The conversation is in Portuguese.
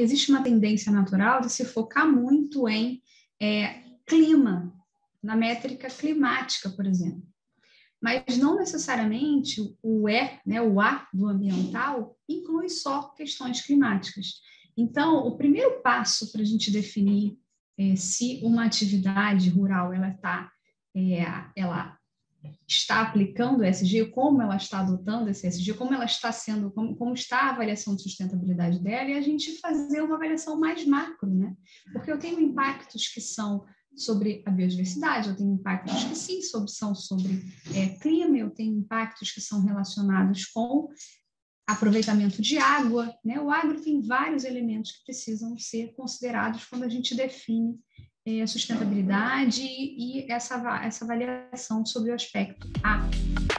existe uma tendência natural de se focar muito em clima, na métrica climática, por exemplo. Mas não necessariamente o E, né, o A do ambiental, inclui só questões climáticas. Então, o primeiro passo para a gente definir se uma atividade rural ela está aplicando o ESG, como ela está adotando esse ESG, como está a avaliação de sustentabilidade dela, e a gente fazer uma avaliação mais macro, né? Porque eu tenho impactos que são sobre a biodiversidade, eu tenho impactos que são sobre clima, eu tenho impactos que são relacionados com aproveitamento de água, né? O agro tem vários elementos que precisam ser considerados quando a gente define a sustentabilidade e essa avaliação sobre o aspecto A.